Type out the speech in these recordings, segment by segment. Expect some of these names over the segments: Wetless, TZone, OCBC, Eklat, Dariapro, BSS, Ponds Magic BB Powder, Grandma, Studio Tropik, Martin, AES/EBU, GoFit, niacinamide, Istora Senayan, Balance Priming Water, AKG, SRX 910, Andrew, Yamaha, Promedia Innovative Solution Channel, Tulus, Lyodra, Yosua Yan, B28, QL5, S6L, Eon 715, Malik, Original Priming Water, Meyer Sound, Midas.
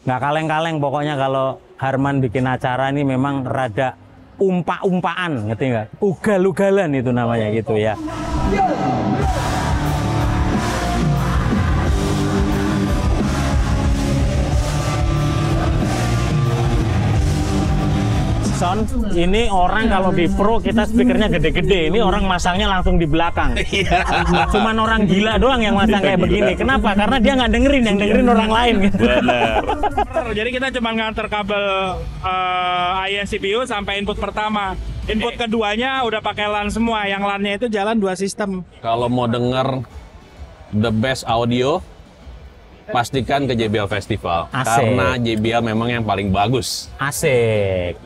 Nggak kaleng-kaleng pokoknya kalau Harman bikin acara ini memang rada umpa-umpaan, ngerti nggak? Ugal-ugalan itu namanya gitu ya. Sound, ini orang kalau di Pro kita speakernya gede-gede, ini orang masangnya langsung di belakang. Cuman orang gila doang yang masang kayak begini. Kenapa? Karena dia nggak dengerin, yang dengerin orang lain gitu. Jadi kita cuma nganter kabel AES/EBU sampai input pertama. Input keduanya udah pakai LAN semua, yang LAN-nya itu jalan dua sistem. Kalau mau denger the best audio, pastikan ke JBL Festival. Asik. Karena JBL memang yang paling bagus. Asik.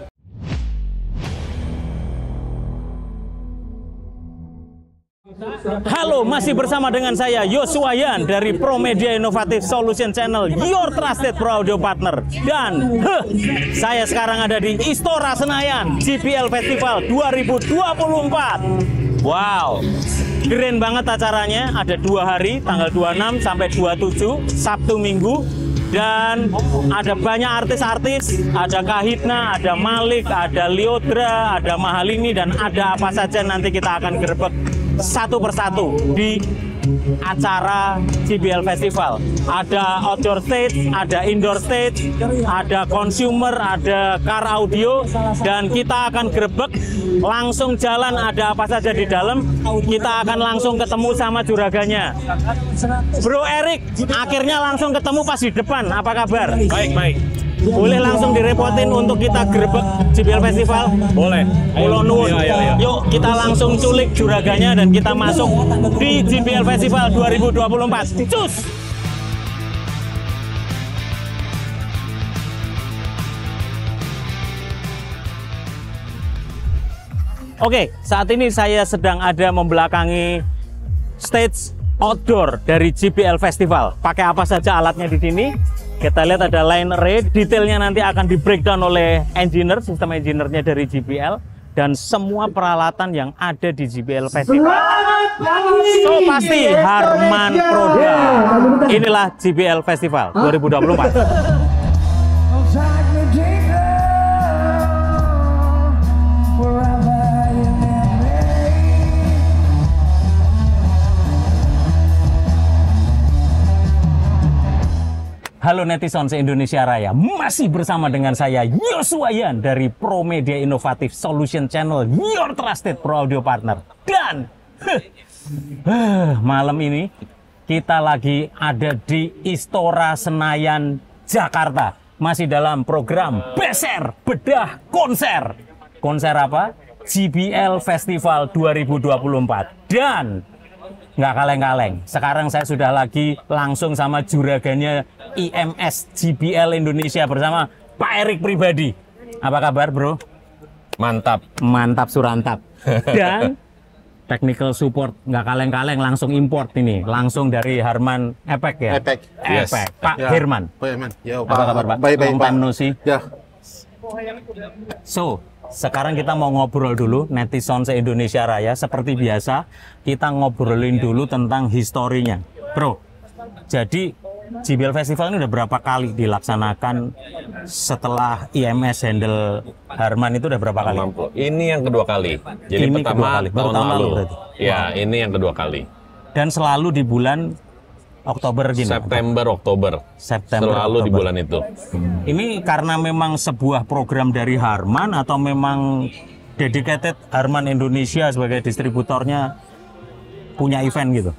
Halo, masih bersama dengan saya Yosua Yan dari Promedia Innovative Solution Channel, your trusted Pro Audio Partner. Dan saya sekarang ada di Istora Senayan, JBL Festival 2024. Wow, keren banget acaranya. Ada 2 hari, tanggal 26 sampai 27, Sabtu Minggu. Dan ada banyak artis-artis, ada Kahitna, ada Malik, ada Lyodra, ada Mahalini, dan ada apa saja nanti kita akan gerbek satu persatu di acara JBL Festival. Ada outdoor stage, ada indoor stage, ada consumer, ada car audio, dan kita akan grebek langsung jalan. Ada apa saja di dalam, kita akan langsung ketemu sama juragannya, Bro Eric. Akhirnya langsung ketemu pas di depan. Apa kabar? Baik. Boleh langsung direpotin untuk kita grebek JBL Festival? Boleh. Ayo. Yuk kita langsung culik juragannya dan kita masuk di JBL Festival 2024. Cus! Oke, saat ini saya sedang ada membelakangi stage outdoor dari JBL Festival. Pakai apa saja alatnya di sini? Kita lihat ada line array, detailnya nanti akan di breakdown oleh engineer, sistem engineer-nya dari JBL, dan semua peralatan yang ada di JBL Festival. So pasti Harman Produk. Inilah JBL Festival 2024. Halo netizen se-Indonesia Raya, masih bersama dengan saya Yosua Yan dari Promedia Innovative Solution Channel, your trusted Pro Audio Partner. Dan malam ini kita lagi ada di Istora Senayan, Jakarta. Masih dalam program Beser Bedah Konser. Konser apa? JBL Festival 2024. Dan nggak kaleng-kaleng, sekarang saya sudah lagi langsung sama juragannya IMS JBL Indonesia bersama Pak Eric Pribadi. Apa kabar, Bro? Mantap. Mantap surantap. Dan technical support nggak kaleng-kaleng, langsung import ini. Langsung dari Harman Epek ya? Epek. Pak Herman. Ya, apa kabar, Pak? Baik-baik, Pak. Ya. So, sekarang kita mau ngobrol dulu netizen se-Indonesia Raya. Seperti biasa kita ngobrolin dulu tentang historinya, Bro. Jadi JBL Festival ini udah berapa kali dilaksanakan setelah IMS handle Harman itu udah berapa kali? Ini yang kedua kali. Jadi ini pertama kali. Tahun lalu. Berarti. Ya, ini yang kedua kali. Dan selalu di bulan Oktober gini. September, selalu Oktober. Di bulan itu. Ini karena memang sebuah program dari Harman atau memang dedicated Harman Indonesia sebagai distributornya punya event gitu.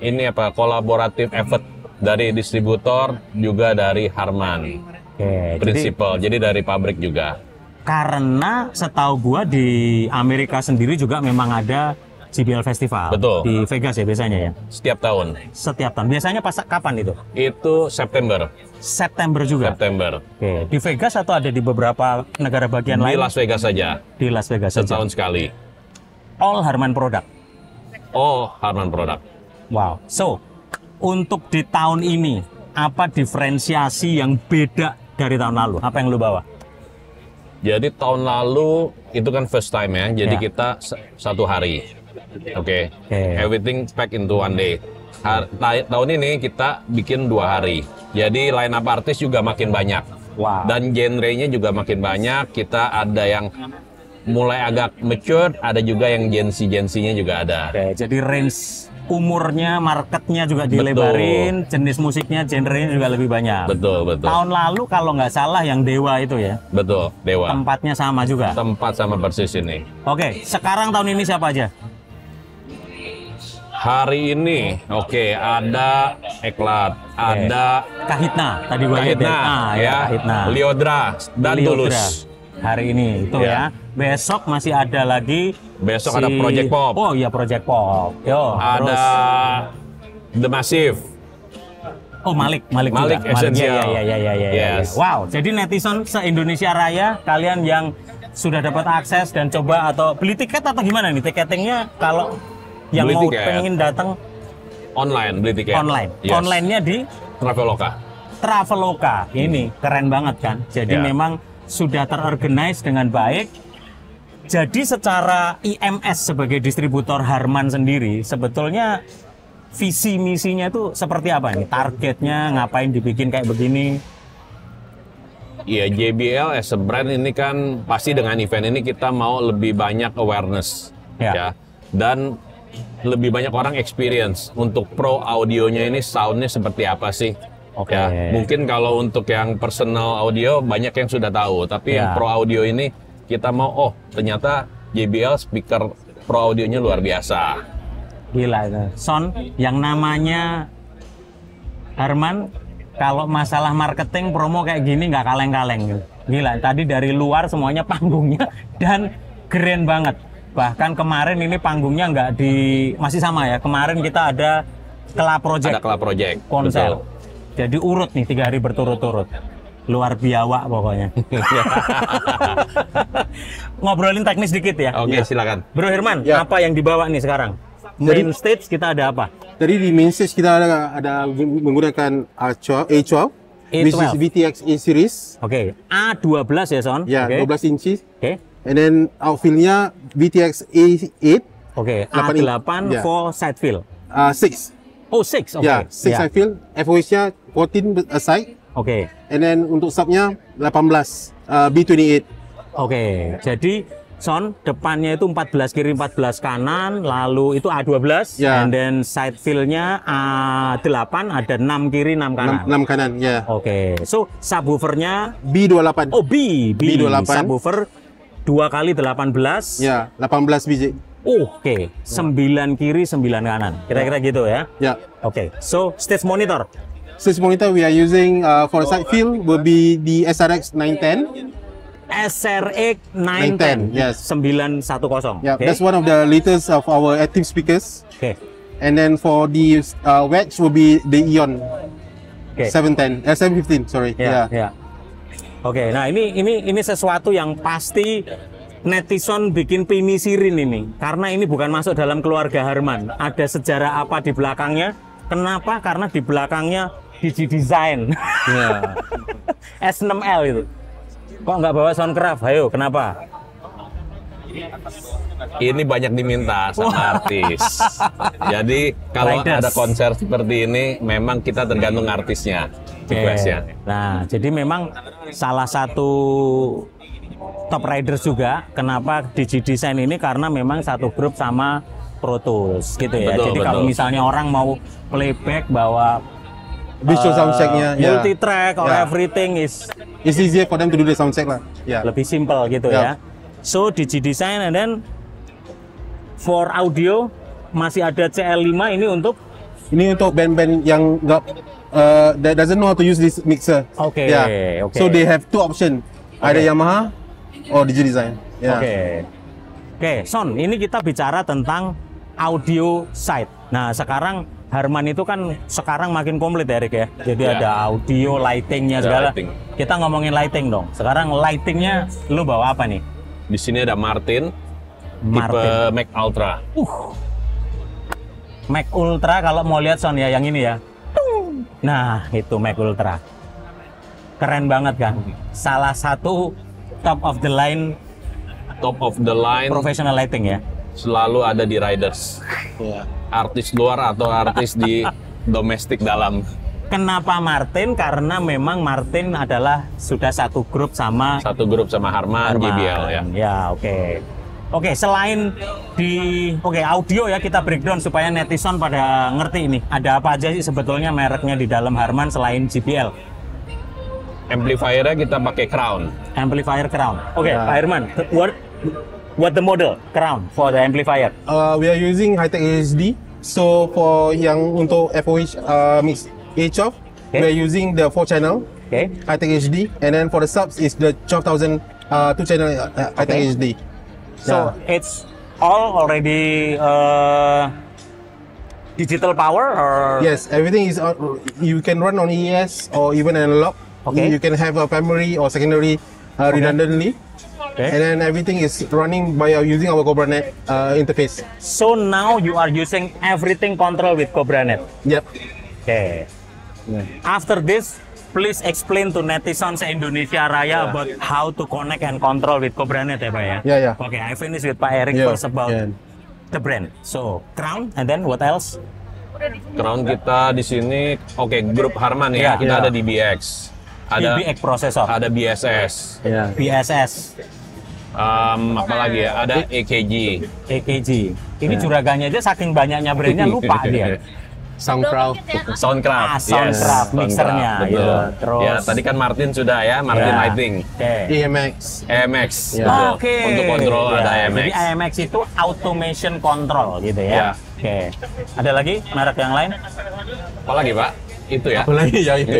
Ini apa? Kolaboratif effort dari distributor juga dari Harman. Oke, prinsipal. Jadi dari pabrik juga. Karena setahu gua di Amerika sendiri juga memang ada JBL Festival. Betul. Di Vegas ya biasanya ya? Setiap tahun. Biasanya pas kapan itu? Itu September. September juga? September. Oke. Di Vegas atau ada di beberapa negara bagian lain? Di Las Vegas saja. Di Las Vegas saja. Setahun sekali. All Harman Product? Oh, Harman Product. Wow. So, untuk di tahun ini, apa diferensiasi yang beda dari tahun lalu? Apa yang lu bawa? Jadi tahun lalu, itu kan first time ya, jadi kita satu hari. Everything packed into one day. Tahun ini kita bikin 2 hari. Jadi line up artis juga makin banyak. Wow. Dan genrenya juga makin banyak. Kita ada yang mulai agak mature, ada juga yang Gen Z-nya juga ada. Oke, jadi range umurnya, marketnya juga dilebarin, betul. Jenis musiknya, genrenya juga lebih banyak. Betul, betul. Tahun lalu kalau nggak salah yang Dewa itu ya? Betul, Dewa. Tempatnya sama juga? Tempat sama persis ini. Oke, sekarang tahun ini siapa aja? Hari ini, oke, ada Eklat, ada Kahitna, tadi gue lihat ya, Kahitna, Lyodra, dan Tulus. Hari ini itu ya. Besok masih ada lagi. Besok ada Project Pop. Oh iya, Project Pop. Yo, ada The Massive. Oh, Malik esensial. Ya. Wow, jadi netizen se-Indonesia Raya, kalian yang sudah dapat akses dan coba atau beli tiket atau gimana nih tiketingnya kalau yang beli mau tiket. Pengen datang online beli tiket. Online. Yes. Online-nya di Traveloka. Traveloka. Ini keren banget kan. Jadi memang sudah terorganize dengan baik. Jadi secara IMS sebagai distributor Harman sendiri, sebetulnya visi misinya itu seperti apa nih? Targetnya ngapain dibikin kayak begini? Iya, JBL as a brand ini kan pasti dengan event ini kita mau lebih banyak awareness ya. Dan lebih banyak orang experience untuk pro audionya ini, soundnya seperti apa sih? Oke. Ya, mungkin kalau untuk yang personal audio banyak yang sudah tahu, tapi yang pro audio ini kita mau, oh ternyata JBL speaker pro audionya luar biasa. Gila itu. Son yang namanya Harman kalau masalah marketing promo kayak gini nggak kaleng-kaleng. Gila. Tadi dari luar semuanya panggungnya dan keren banget. Bahkan kemarin ini panggungnya nggak di masih sama ya. Kemarin kita ada Kela Project konser. Betul. Jadi urut nih 3 hari berturut-turut, luar biawak pokoknya. Ngobrolin teknis dikit ya. Oke, silakan. Bro Harman, apa yang dibawa nih sekarang? Main stage kita ada apa? Jadi di main stage kita ada menggunakan A12, which is VTX A Series. Oke, A12 ya Son? Ya, 12 inci. Oke. And then outfield-nya VTX A8. Oke, A8 for side field. 6. Oh, 6. Oke. Ya, 6 side field. FOH-nya 14 side. Oke. And then untuk subnya 18 B28. Oke. Jadi sound depannya itu 14 kiri 14 kanan, lalu itu A12 and then side field-nya A8 ada 6 kiri 6 kanan. 6 kanan, ya. Oke. So subwoofer-nya B28. Oh, B28. Subwoofer 2 kali 18. Ya, 18 biji. Oke, 9 kiri, 9 kanan. Kira-kira gitu ya? Ya. Oke, so stage monitor? Stage monitor we are using for side field will be the SRX 910. SRX 910, yes. 910. Yeah, that's one of the latest of our active speakers. Okay. And then for the wedge will be the Eon 715, sorry. Yeah. Oke, nah ini sesuatu yang pasti netizen bikin pinisirin ini karena ini bukan masuk dalam keluarga Harman. Ada sejarah apa di belakangnya? Kenapa? Karena di belakangnya Digi Design S6L itu. Kok nggak bawa Soundcraft? Ayo, kenapa? Ini banyak diminta sama artis. Jadi kalau ada konser seperti ini memang kita tergantung artisnya. Nah, jadi memang salah satu top riders juga. Kenapa Digi Design ini? Karena memang satu grup sama Pro Tools gitu ya. Betul, jadi kalau misalnya orang mau playback bawa visual soundchecknya, multi track or everything is easier for them to do the soundcheck lah. Lebih simple gitu ya. So Digi Design, and then for audio masih ada CL5 ini untuk band-band yang that doesn't know how to use this mixer. Oke. So they have two option. Ada Yamaha oh Digi Design. Oke, Son, ini kita bicara tentang audio side. Nah, sekarang Harman itu kan sekarang makin komplit Eric ya. Jadi ada audio, lightingnya segala. Lighting. Kita ngomongin lighting dong. Sekarang lightingnya lu bawa apa nih? Di sini ada Martin. Tipe Mac Ultra. Mac Ultra kalau mau lihat Son ya yang ini ya. Nah, itu Mac Ultra. Keren banget kan? Salah satu top of the line professional lighting ya. Selalu ada di riders. Artis luar atau artis di domestik dalam. Kenapa Martin? Karena memang Martin adalah sudah satu grup sama Harman. JBL ya. Ya, oke. Oke, selain di audio ya, kita breakdown supaya netizen pada ngerti ini. Ada apa aja sih sebetulnya mereknya di dalam Harman selain JBL? Amplifiernya kita pakai Crown. Amplifier Crown. Oke, Pak Harman, what the model Crown for the amplifier? We are using high-tech AHD. So for yang untuk FOH mix HF, we are using the 4-channel high-tech AHD, and then for the subs is the 12,000 2-channel high-tech AHD. So it's all already digital power, or yes, everything is. You can run on AES or even analog. Okay. You can have a primary or secondary redundantly, and then everything is running by using our Cobranet interface. So now you are using everything control with Cobranet. Yep. Okay. Yeah. After this, please explain to netizens Indonesia Raya about how to connect and control with Cobranet ya Pak ya? Yeah, yeah. Okay, I finish with Pak Eric first about the brand. So, Crown and then what else? Crown kita di sini, grup Harman ya, kita ada DBX. Ada DBX processor. Ada BSS. BSS. Apalagi ya, ada AKG. AKG. Ini juragannya aja saking banyaknya brandnya lupa dia. Soundcraft, Soundcraft mixernya, gitu. Terus, ya tadi kan Martin sudah ya, Martin Lighting, IMS, untuk kontrol ada IMS. Jadi IMS itu automation control, gitu ya. Ada lagi merek yang lain? Apa lagi Pak? Itu ya. Apa lagi ya itu?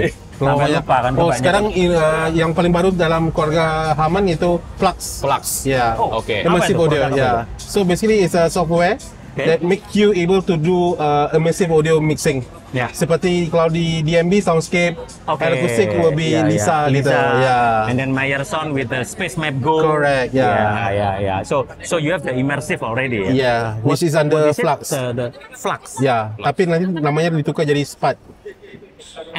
Oh sekarang yang paling baru dalam keluarga Harman itu Flux. Flux. Ya. Oke. Immersive audio. Ya. So basically it's a software that make you able to do immersive audio mixing. Yeah. Seperti kalau di DMB soundscape, acoustic will be Lisa gitu. Yeah. And then Meyer Sound with the Space Map Go. Correct. Yeah. So you have the immersive already. Yeah. Which is under Flux. The Flux. Yeah. Tapi nanti namanya ditukar jadi SPAT.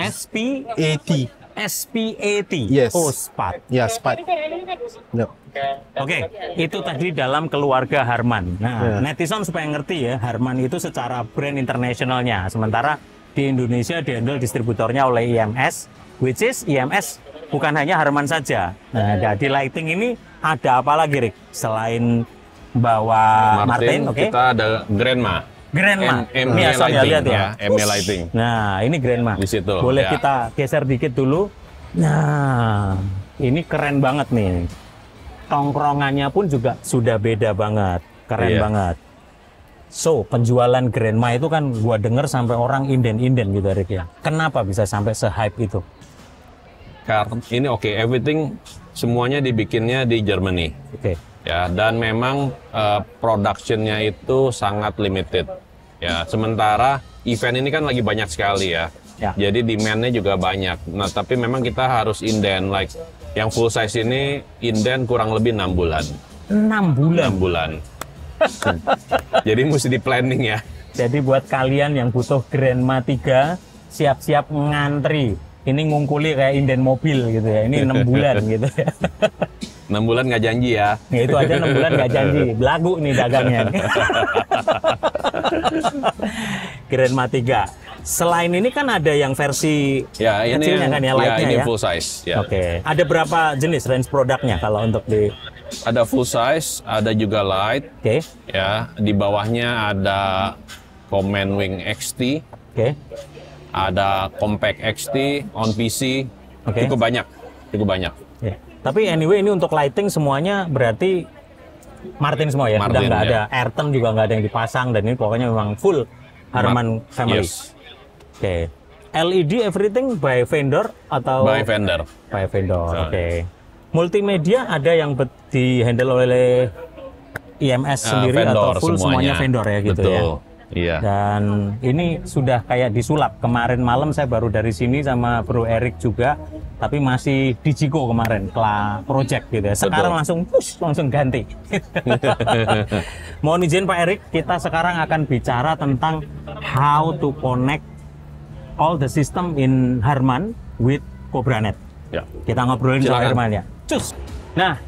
SPAT. SPAT. Yes. Oh, SPAT. Ya, SPAT. No. Oke, itu tadi dalam keluarga Harman. Nah, netizen supaya ngerti ya, Harman itu secara brand internasionalnya. Sementara di Indonesia dihandle distributornya oleh IMS, which is IMS bukan hanya Harman saja. Nah, di lighting ini ada apa lagi, Rick? Selain bawa Martin, kita ada Grandma. Grandma, ME Lighting. Nah, ini Grandma. Di situ. Boleh kita geser dikit dulu. Nah, ini keren banget nih. Tongkrongannya pun juga sudah beda banget. Keren banget. So, penjualan Grandma itu kan gua denger sampai orang inden-inden gitu, Rick ya. Kenapa bisa sampai se-hype itu? Karena ini everything semuanya dibikinnya di Germany. Ya, dan memang production-nya itu sangat limited. Ya, sementara event ini kan lagi banyak sekali ya. Jadi demand-nya juga banyak. Nah, tapi memang kita harus inden, like yang full size ini inden kurang lebih 6 bulan. 6 bulan. 6 bulan. Jadi mesti di planning ya. Jadi buat kalian yang butuh Grandma 3, siap-siap ngantri. Ini ngungkuli kayak inden mobil gitu ya. Ini 6 bulan gitu ya. 6 bulan nggak janji ya. Ya itu aja 6 bulan nggak janji. Belagu nih dagangnya. Grandma 3. Selain ini kan ada yang versi kecilnya kan ya, lightnya ya. Ini full size. Ya. Oke. Ada berapa jenis range produknya kalau untuk di? Ada full size, ada juga light. Ya, di bawahnya ada Command Wing XT. Ada Compact XT on PC. Cukup banyak. Cukup banyak. Tapi anyway ini untuk lighting semuanya berarti Martin semua ya? Martin, udah nggak ada Airton juga nggak ada yang dipasang dan ini pokoknya memang full Harman family. LED everything by vendor atau? By vendor. By vendor, multimedia ada yang di handle oleh IMS sendiri atau full semuanya vendor ya gitu ya? Dan ini sudah kayak disulap. Kemarin malam saya baru dari sini sama Bro Eric juga, tapi masih di Jiko kemarin, project gitu ya. Sekarang langsung push, langsung ganti. Mohon izin Pak Eric, kita sekarang akan bicara tentang how to connect all the system in Harman with Cobranet. Kita ngobrolin soal Harman ya. Cus! Nah,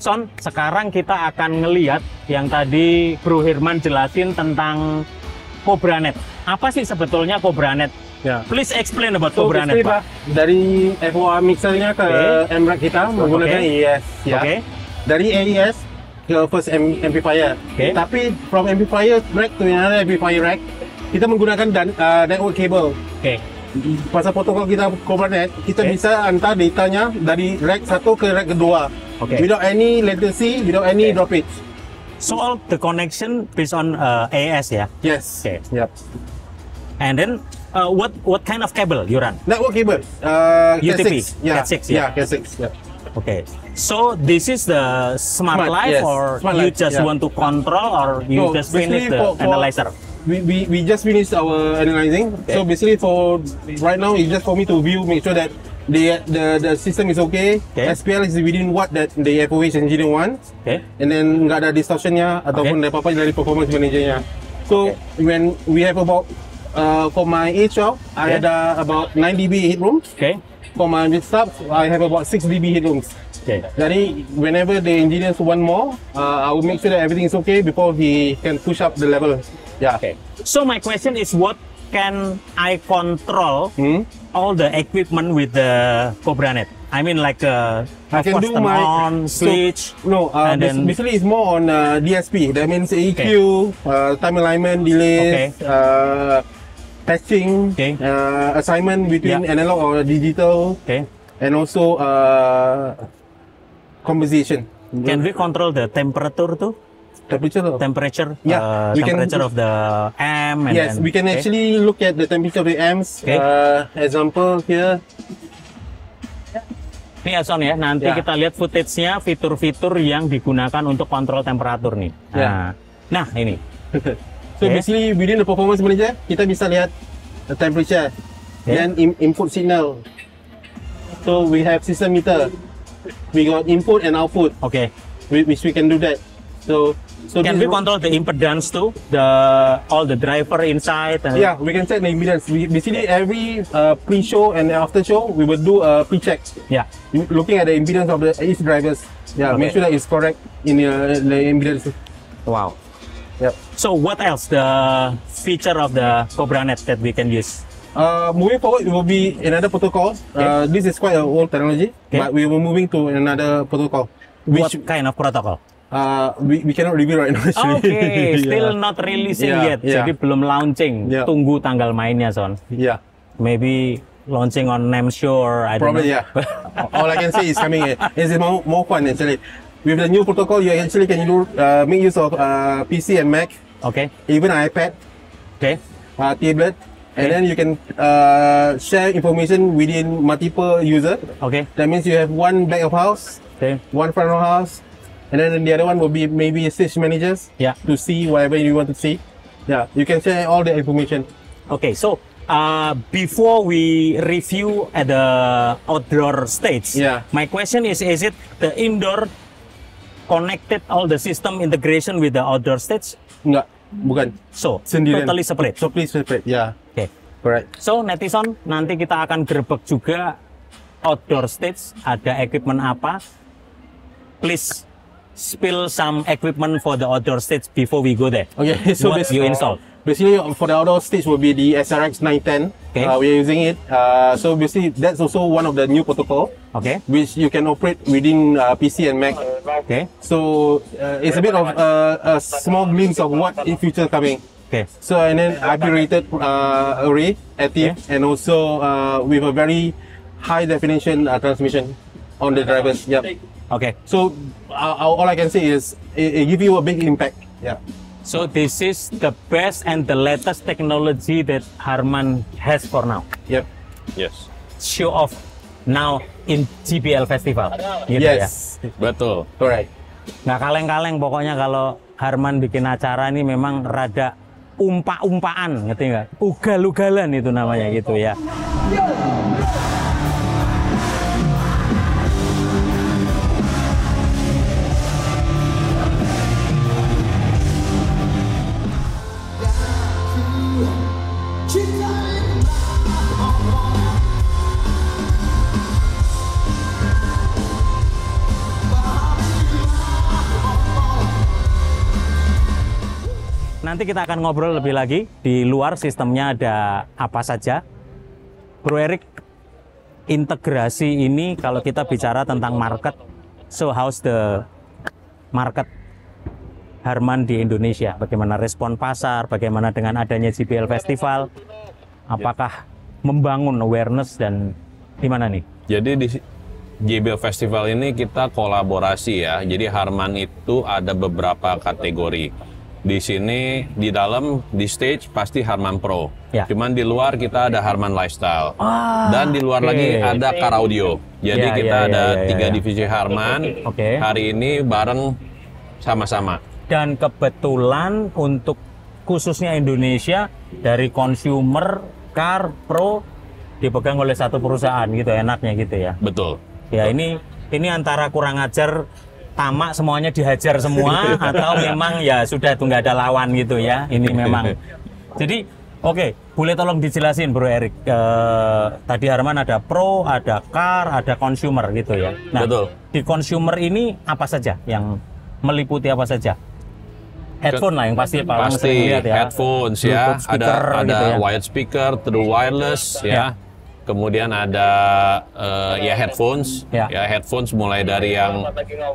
Son, sekarang kita akan ngelihat yang tadi Bro Harman jelasin tentang Cobranet. Apa sih sebetulnya Cobranet? Ya. Please explain about Cobranet, Pak. Dari FOA mixernya ke MRAC kita menggunakan AES. Ya. Okay. Dari AES ke first amplifier. Okay. Tapi from amplifier rack to another amplifier rack, kita menggunakan network cable. Okay. Pasal protokol kita Cobranet, kita bisa antar datanya dari rack satu ke rack kedua. Okay. Without any latency, without any droppage. So all the connection based on AES, ya? Yes. Okay. Yep. And then what kind of cable you run? Network cable. UTP. Yeah. Cat6. Yeah. Cat6. Yeah. Okay. So this is the smart life, or smart you just want to control, or you just finish the analyzer? We just finished our analyzing. Okay. So basically, for right now, it's just for me to view, make sure that the system is okay. SPL is within what that the FOH engineer wants. Okay. And then nggak ada distortionnya ataupun ada apa-apa dari performance managernya. So when we have about for my A12, I had about 9 dB heat rooms. Okay. For my mid-subs, I have about 6 dB heat rooms. Okay. Jadi, whenever the engineers want more, I will make sure that everything is okay before he can push up the level. Yeah. Okay. So my question is, what can I control all the equipment with the Cobranet? I mean, like I can do my on switch. And then basically it's more on DSP. That means EQ, time alignment, delays, patching, assignment between analog or digital, and also conversation. Can we control the temperature too? Temperature, yeah, temperature of the amp. And we can actually look at the temperature of the amps. Example here. Ini Ason ya, nanti kita lihat footage-nya, fitur-fitur yang digunakan untuk kontrol temperatur nih. Nah, ini. So basically within the performance manager, kita bisa lihat the temperature dan input signal. So we have system meter, we got input and output. Okay. Which we can do that. So can we control the impedance too, all the driver inside? Yeah, we can check the impedance. Basically every pre-show and after show, we will do a pre-check. Yeah, looking at the impedance of each drivers. Yeah, make sure that it's correct in the impedance. Wow. Yep. So what else the feature of the Cobranet that we can use? Moving forward, it will be another protocol. This is quite an old technology, but we were moving to another protocol. Which what kind of protocol? We cannot reveal right now. Okay, still not releasing yet. Jadi belum launching. Tunggu tanggal mainnya, Son. Yeah. Maybe launching on Namesure. Probably yeah. All I can say is coming. It's more fun actually. With the new protocol, you actually can do make use of PC and Mac. Okay. Even iPad. Okay. Tablet. And then you can share information within multiple user. Okay. That means you have one back of house. Okay. One front of house. And then the other one will be maybe stage managers to see whatever you want to see. Yeah, you can share all the information. Okay, so before we review at the outdoor stage, my question is it the indoor connected all the system integration with the outdoor stage? Enggak, bukan. So, sendirian. Totally separate? Totally separate, yeah. Okay. Correct. So, netizen, nanti kita akan gerbek juga outdoor stage, ada equipment apa. Please spill some equipment for the outdoor stage before we go there. Okay, so what you install? Basically, for the outdoor stage will be the SRX 910. Okay. We are using it. So basically, that's also one of the new protocol. Okay. Which you can operate within PC and Mac. Okay. So it's a bit of a small glimpse of what in future coming. Okay. So and then upgraded array, active, and also with a very high definition transmission on the drivers. Yep. Okay. So all I can say is it gives you a big impact. Yeah. So this is the best and the latest technology that Harman has for now. Yep. Yes. Show off now in JBL Festival. Gitu yes. Ya? Betul. Correct. Nggak kaleng-kaleng pokoknya kalau Harman bikin acara ini memang rada umpa-umpaan, ngerti nggak? Ugal-ugalan itu namanya gitu ya. Nanti kita akan ngobrol lebih lagi di luar sistemnya ada apa saja, Bro Eric, integrasi ini kalau kita bicara tentang market, so how's the market Harman di Indonesia? Bagaimana respon pasar? Bagaimana dengan adanya JBL Festival? Apakah membangun awareness dan gimana nih? Jadi di JBL Festival ini kita kolaborasi ya. Jadi Harman itu ada beberapa kategori. Di sini, di dalam, di stage pasti Harman Pro. Ya. Cuman di luar kita ada Harman Lifestyle. Ah, dan di luar lagi ada Car Audio. Jadi kita ada tiga divisi Harman. Hari ini bareng sama-sama. Dan kebetulan untuk khususnya Indonesia, dari consumer, car, pro, dipegang oleh satu perusahaan gitu, enaknya gitu ya. Betul. Ya ini antara kurang ajar, tamak semuanya dihajar semua, atau memang ya sudah tuh nggak ada lawan gitu ya, ini memang. Jadi oke, boleh tolong dijelasin Bro Eric, tadi Harman ada pro, ada car, ada consumer gitu ya. Nah, betul. Di consumer ini apa saja, yang meliputi apa saja? Headphone lah yang pasti paling sering lihat ya. Headphones ya, ada gitu ya. Wired speaker, true wireless ya. Kemudian ada ya headphones, ya headphones mulai dari yang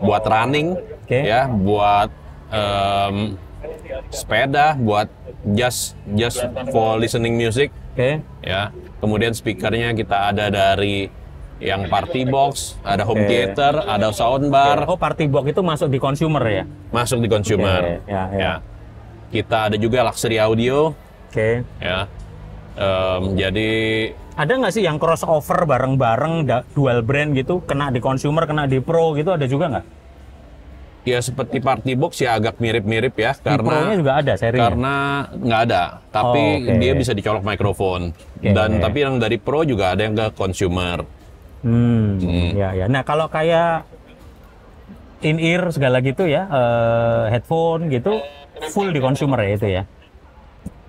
buat running, ya buat sepeda, buat just for listening music, ya. Kemudian speakernya kita ada dari yang party box, ada home theater, ada soundbar. Oh, party box itu masuk di consumer ya? Masuk di consumer. Ya. Kita ada juga luxury audio, ya. Jadi ada nggak sih yang crossover bareng-bareng dual brand gitu, kena di consumer, kena di pro gitu, ada juga nggak? Ya seperti party box ya agak mirip-mirip ya, karena juga ada serinya. Karena nggak ada, tapi dia bisa dicolok mikrofon. Tapi yang dari pro juga ada yang ke consumer. Nah kalau kayak in-ear segala gitu ya, headphone gitu, full di consumer ya itu ya?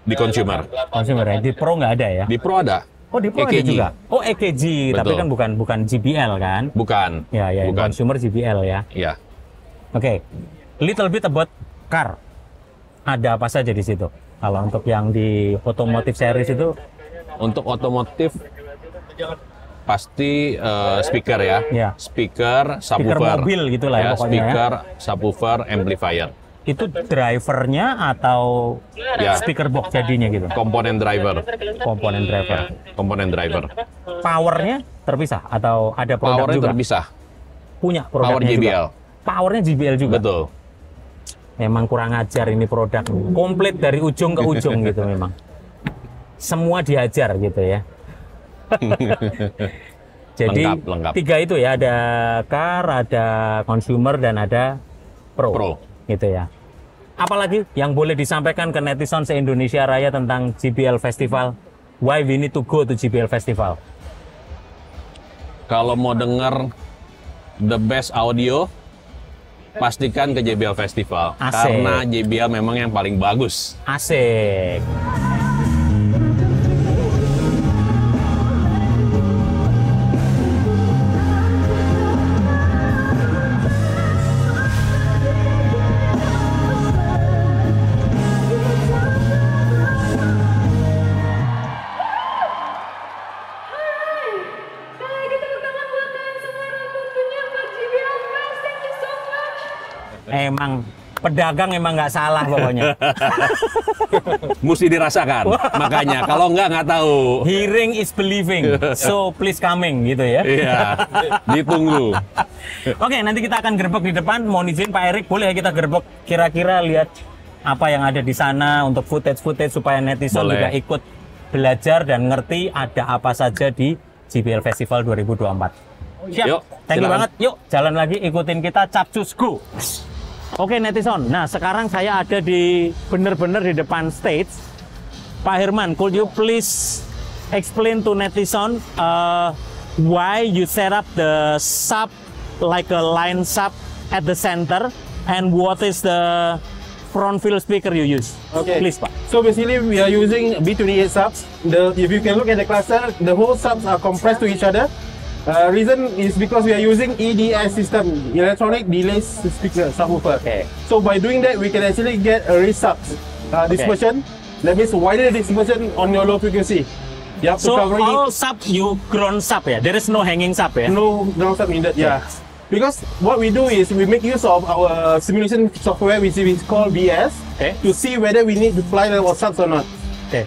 Di consumer. Consumer ya, di pro nggak ada ya? Di pro ada. Oh, di Pro AKG. Ada juga? Oh, AKG. Betul. Tapi kan bukan JBL kan? Bukan. Ya, ya, bukan. Consumer JBL ya? Iya. Oke. Little bit about car. Ada apa saja di situ? Kalau untuk yang di otomotif series itu? Untuk otomotif, pasti speaker ya? Ya. Speaker, subwoofer. Speaker mobil gitu lah ya pokoknya. Speaker, subwoofer, amplifier. Itu drivernya atau speaker box jadinya gitu? Komponen driver. Komponen driver. Ya, komponen driver. Powernya terpisah atau ada produk powernya juga? Powernya terpisah. Punya produknya power JBL. Juga? Powernya JBL juga? Betul. Memang kurang ajar ini produk. Komplit dari ujung ke ujung gitu memang. Semua diajar gitu ya. Jadi lengkap, lengkap. Tiga itu ya, ada car, ada consumer, dan ada pro. Gitu ya. Apalagi yang boleh disampaikan ke netizen se-Indonesia Raya tentang JBL Festival? Why we need to go to JBL Festival? Kalau mau denger the best audio, pastikan ke JBL Festival. Asik. Karena JBL memang yang paling bagus. Asik. Emang pedagang emang nggak salah pokoknya. Mesti dirasakan. Makanya kalau nggak tahu. Hearing is believing. So please coming gitu ya. Iya. Ditunggu. Oke, nanti kita akan gerbek di depan. Mohon izin Pak Eric, boleh kita gerbek kira-kira lihat apa yang ada di sana untuk footage-footage supaya netizen boleh juga ikut belajar dan ngerti ada apa saja di JBL Festival 2024. Siap. Yuk, thank you banget. Yuk, jalan lagi ikutin kita Capcus Go. Oke netizen, nah sekarang saya ada di bener-bener di depan stage. Pak Harman, could you please explain to netizen why you set up the sub like a line sub at the center and what is the front field speaker you use? Okay, please Pak. So basically we are using B28 subs. If you can look at the cluster, the whole subs are compressed to each other. Reason is because we are using EDI system, electronic delay speaker subwoofer. Okay. So by doing that, we can actually get a resub dispersion. That means wider dispersion on your low frequency. You have so to cover all sub, you ground sub, yeah? There is no hanging sub, yeah? No ground sub in that, yeah. Because what we do is we make use of our simulation software, which is called BS, okay, to see whether we need to fly level subs or not. Okay.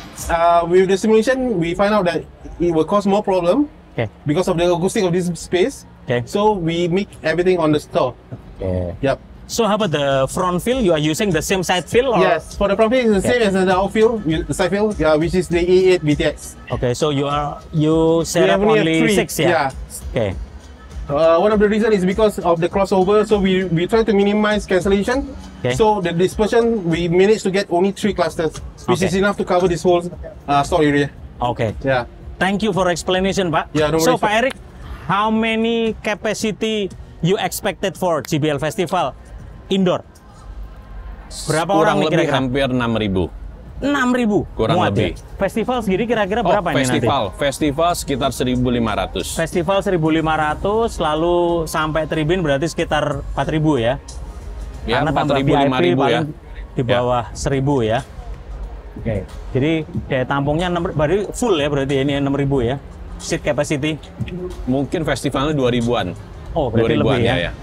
With the simulation, we find out that it will cause more problem, okay, because of the acoustic of this space. Okay. So we make everything on the store. Okay. Yep. So how about the front fill? You are using the same side fill? Or? Yes, for the front fill, it's the same as the outfill, the side fill, yeah, which is the A8 VTX. Okay, so you set up only 6, yeah? Yeah. Okay. One of the reasons is because of the crossover, so we try to minimize cancellation. Okay. So the dispersion, we managed to get only 3 clusters, which is enough to cover this whole store area. Okay. Yeah. Thank you for explanation, Pak. Yeah, no worries. So, Pak Eric, how many capacity you expected for JBL Festival? Indoor, berapa kurang orang kira-kira? Hampir 6.000. 6.000? Kurang muat lebih. Ya? Festival segini kira-kira berapa ini nanti? Festival sekitar 1.500. Festival 1.500, lalu sampai tribun berarti sekitar 4.000 ya? Ya, 4.000, 5.000 ya. Di bawah 1.000 ya. Oke. Okay. Jadi daya tampungnya berarti full ya, berarti ini 6.000 ya? Seat capacity? Mungkin festivalnya 2.000-an. Oh, berarti 2.000-an lebih ya? Ya.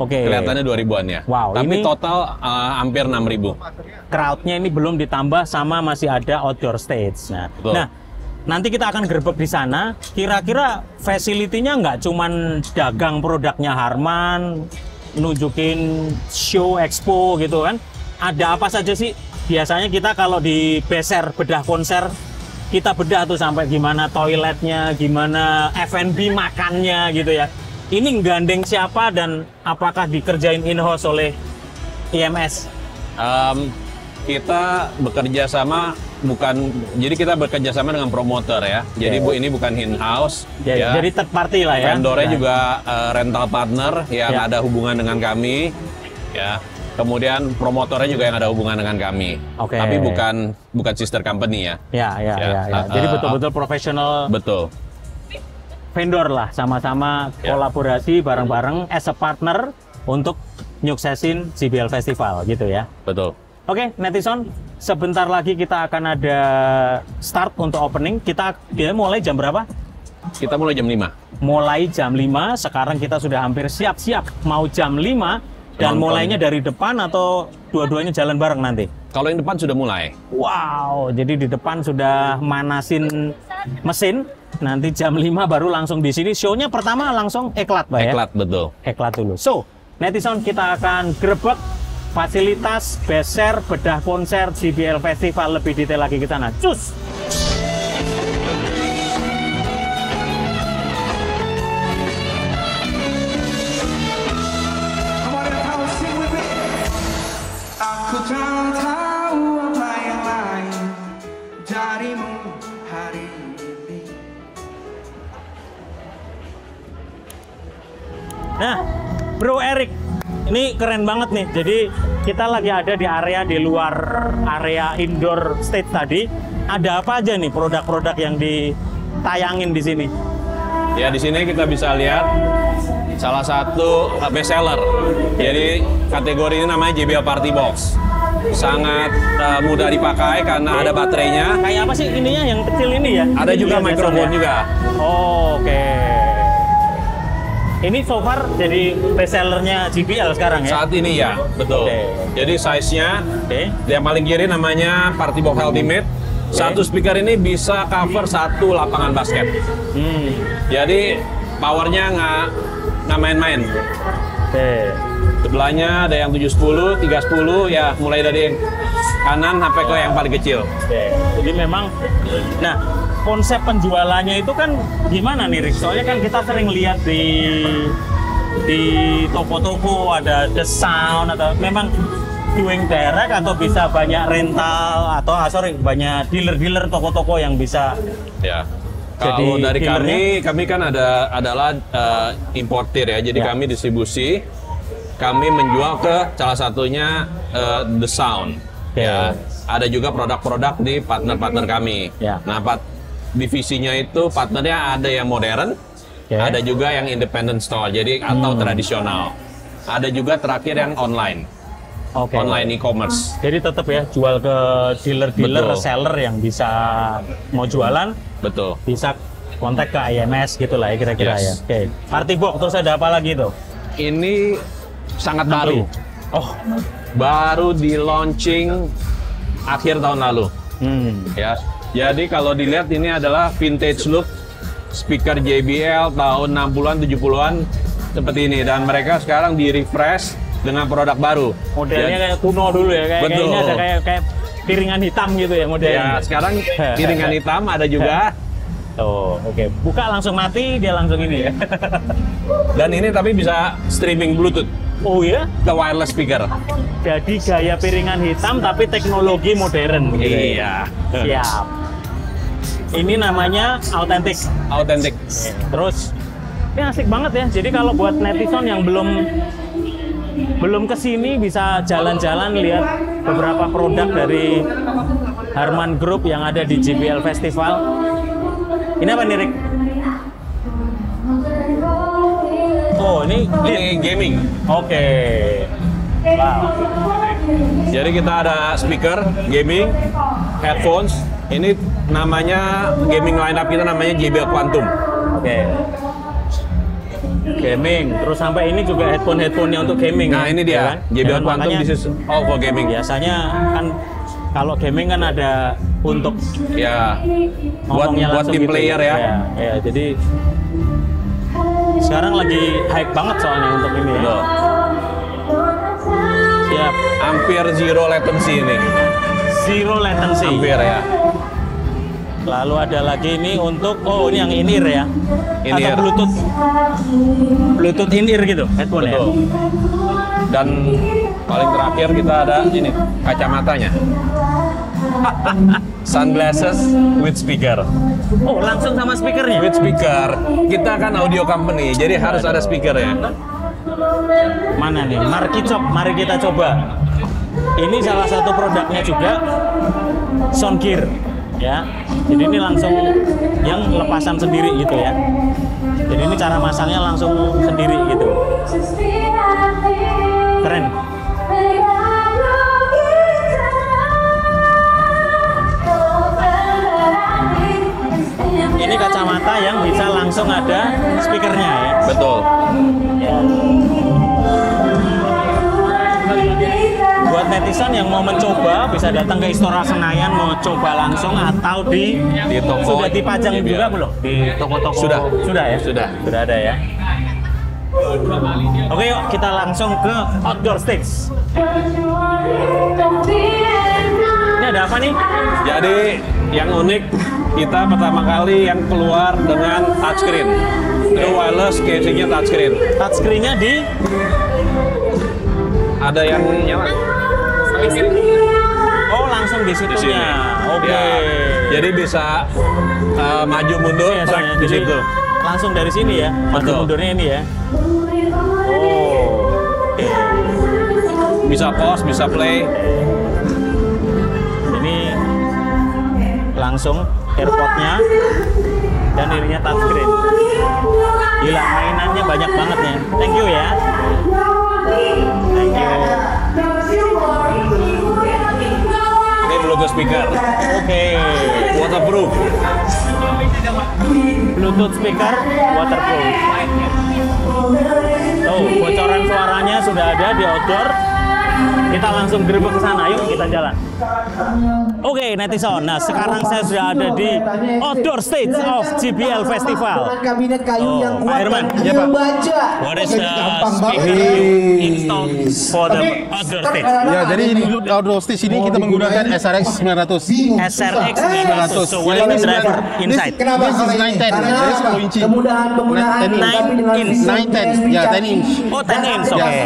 Oke. Kelihatannya 2.000-an ya. Wow. Tapi ini total hampir 6.000. Crowdnya ini belum ditambah sama masih ada outdoor stage. Nah, nanti kita akan gerbek di sana. Kira-kira fasilitinya nggak cuman dagang produknya Harman, nunjukin show expo gitu kan? Ada apa saja sih? Biasanya kita kalau di beser bedah konser, kita bedah tuh sampai gimana toiletnya, gimana F&B makannya gitu ya. Ini gandeng siapa dan apakah dikerjain in-house oleh IMS? Kita bekerja sama bukan, jadi kita bekerja sama dengan promotor ya. Jadi bu ini bukan in-house. Ya. Jadi third party lah ya. Vendornya juga rental partner yang ada hubungan dengan kami. Ya. Kemudian promotornya juga yang ada hubungan dengan kami. Okay. Tapi bukan sister company ya. Ya. Jadi betul-betul profesional. Betul. Vendor lah, sama-sama kolaborasi bareng-bareng as a partner untuk nyuksesin JBL Festival gitu ya. Betul. Oke, netizen, sebentar lagi kita akan ada start untuk opening. Kita mulai jam berapa? Kita mulai jam 5. Mulai jam 5, sekarang kita sudah hampir siap-siap mau jam 5 dan mulainya dari depan atau dua-duanya jalan bareng nanti? Kalau yang depan sudah mulai. Wow, jadi di depan sudah manasin mesin. Nanti jam 5 baru langsung di sini. Show-nya pertama langsung Eklat, Pak ya? Eklat, betul. Eklat dulu. So, netizen, kita akan grebek fasilitas beser bedah konser JBL Festival lebih detail lagi kita nanti. Cus! Nah, Bro Eric, ini keren banget nih. Jadi kita lagi ada di area di luar area indoor stage tadi. Ada apa aja nih produk-produk yang ditayangin di sini? Ya, di sini kita bisa lihat salah satu best seller. Jadi kategori ini namanya JBL Party Box. Sangat mudah dipakai karena ada baterainya. Kayak apa sih ininya yang kecil ini ya? Ada juga microphone juga. Oh, oke. Ini so far jadi bestsellernya JBL sekarang ya? Saat ini ya, betul. Okay. Jadi size-nya, yang paling kiri namanya Party Box Ultimate. Satu speaker ini bisa cover satu lapangan basket. Jadi powernya nggak main-main. Sebelahnya ada yang 710, 310, ya mulai dari kanan sampai ke yang paling kecil. Jadi memang, nah, konsep penjualannya itu kan gimana nih, Rick? Soalnya kan kita sering lihat di toko-toko ada The Sound atau memang doing direct atau bisa banyak rental atau banyak dealer-dealer toko-toko yang bisa. Ya. Kalau dari kami kan adalah importir ya. Jadi kami distribusi, kami menjual ke salah satunya The Sound. Ya. Ada juga produk-produk di partner-partner kami. Ya. Nah, divisinya itu partnernya ada yang modern, ada juga yang independent store, jadi atau tradisional. Ada juga terakhir yang online. online e-commerce. Jadi tetap ya jual ke dealer-dealer, reseller yang bisa mau jualan, betul. Bisa kontak ke IMS gitu lah ya kira-kira ya. Oke. Artibok, terus ada apa lagi tuh? Ini sangat baru. Oh, baru di launching akhir tahun lalu. Ya. Jadi kalau dilihat ini adalah vintage look speaker JBL tahun 60-an 70-an seperti ini, dan mereka sekarang di refresh dengan produk baru. Modelnya kayak kuno dulu ya, kayaknya ada kayak piringan hitam gitu ya modelnya. Ya, sekarang piringan hitam ada juga. Oh, oke. Buka langsung mati, dia langsung ini ya. Dan ini tapi bisa streaming Bluetooth. Oh iya? The wireless speaker. Jadi gaya piringan hitam tapi teknologi modern. Iya. Siap. Ini namanya Authentic. Authentic. Terus, ini asik banget ya. Jadi kalau buat netizen yang belum kesini bisa jalan-jalan lihat beberapa produk dari Harman Group yang ada di JBL Festival. Ini apa nih, Rick? Oh, ini gaming. Oke. Wow. Jadi kita ada speaker, gaming, headphones. Ini namanya gaming lineup kita namanya JBL Quantum. Oke. Gaming, terus sampai ini juga headphone-nya untuk gaming. Nah, ini dia. Kan? JBL Quantum this is all for gaming. Biasanya kan kalau gaming kan ada untuk ya buat tim player gitu, ya. Jadi sekarang lagi hype banget soalnya untuk ini. Ya. Siap, hampir zero latency ini. Zero latency. Hampir ya. Lalu ada lagi ini untuk ini yang in-ear ya. In-ear. Atau Bluetooth in-ear gitu, headphone ya. Dan paling terakhir kita ada ini kacamatanya. Sunglasses with speaker. Oh, langsung sama speakernya? With speaker. Kita kan audio company, jadi harus ada speakernya. Mana nih? Mari kita coba. Ini salah satu produknya juga, Soundgear. Ya, jadi ini langsung yang lepasan sendiri gitu ya. Jadi ini cara masangnya langsung sendiri gitu. Keren. Ini kacamata yang bisa langsung ada speakernya ya. Betul. Ya. Buat netizen yang mau mencoba bisa datang ke Istora Senayan mau coba langsung atau di toko. Sudah dipajang juga belum? Di toko-toko. Sudah ya? Sudah ada ya. Oke, yuk kita langsung ke outdoor stage. Ini ada apa nih? Jadi yang unik kita pertama kali yang keluar dengan touchscreen. Itu wireless casingnya touchscreen. Touchscreennya di ada yang nyala. Oh, langsung di situ ya. Oke. Okay. Ya, jadi bisa maju mundur di situ. Langsung dari sini ya. Maju mundurnya ini ya. Oh. Bisa pause, bisa play. Ini langsung AirPod-nya dan ininya touchscreen. Gila, mainannya banyak banget ya. Thank you ya. Thank you. Ini Bluetooth speaker. Oke. Waterproof. Bluetooth speaker waterproof. Tuh, bocoran suaranya sudah ada di outdoor. Kita langsung gerbek ke sana, yuk kita jalan. Oke, netizen. Nah, sekarang saya sudah ada di outdoor stage of JBL Festival. Kabinet kayu yang kuat membaca. What is the speaker you installed for the outdoor stage? Ya, jadi ini outdoor stage ini kita menggunakan SRX 900. SRX 900. So, what is the driver inside? This is 910. 10 inci. Kemudahan 910. Ya, 10 inch. Oh, 10 inch. Oke.